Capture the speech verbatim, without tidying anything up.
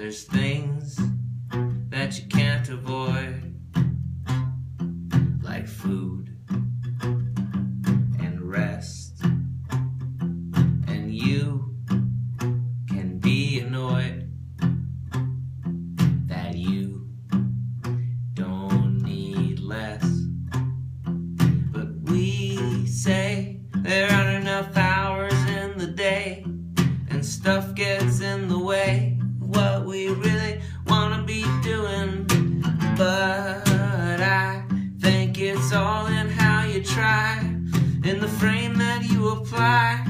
There's things that you can't avoid, like food and rest, and you can be annoyed that you don't need less. But we say there aren't enough hours in the day, and stuff gets in the way what we really want to be doing. But I think it's all in how you try, in the frame that you apply.